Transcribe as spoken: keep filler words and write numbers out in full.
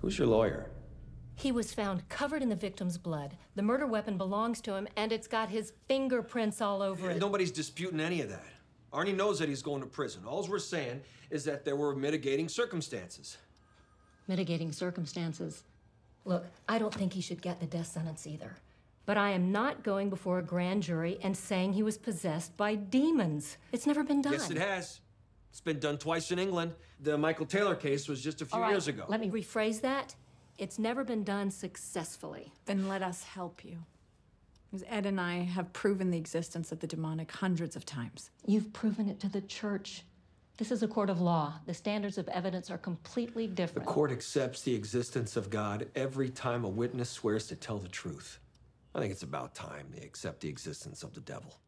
Who's your lawyer? He was found covered in the victim's blood. The murder weapon belongs to him, and it's got his fingerprints all over yeah, it. Nobody's disputing any of that. Arnie knows that he's going to prison. All we're saying is that there were mitigating circumstances. Mitigating circumstances? Look, I don't think he should get the death sentence either. But I am not going before a grand jury and saying he was possessed by demons. It's never been done. Yes, it has. It's been done twice in England. The Michael Taylor case was just a few years ago. Let me rephrase that. It's never been done successfully. Then let us help you. Because Ed and I have proven the existence of the demonic hundreds of times. You've proven it to the church. This is a court of law. The standards of evidence are completely different. The court accepts the existence of God every time a witness swears to tell the truth. I think it's about time they accept the existence of the devil.